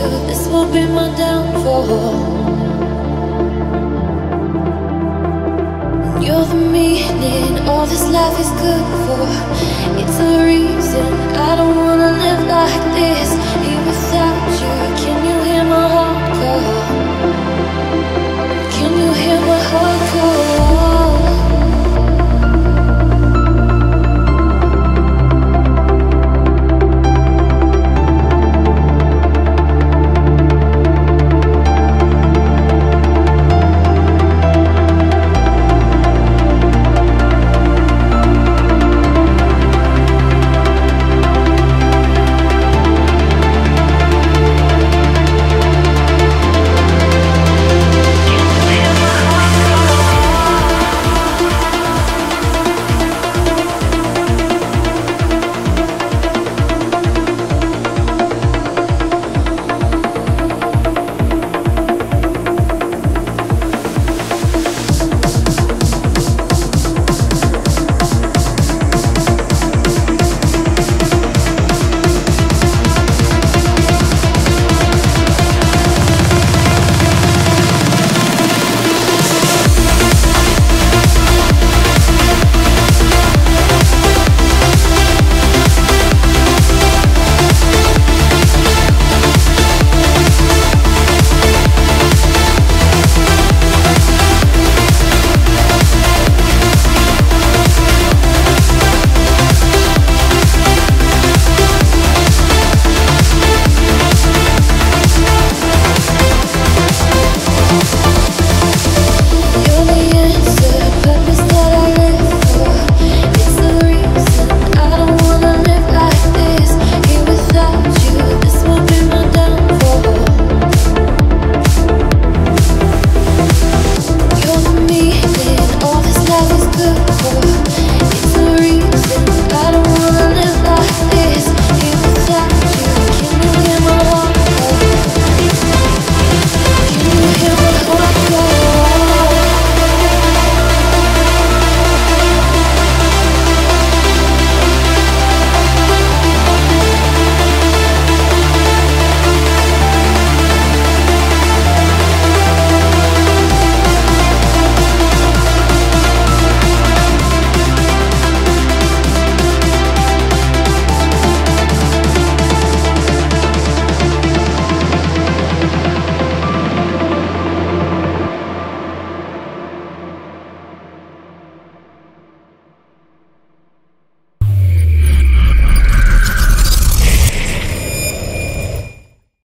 you, this will be my downfall. And you're the meaning all this life is good for. It's the reason I don't want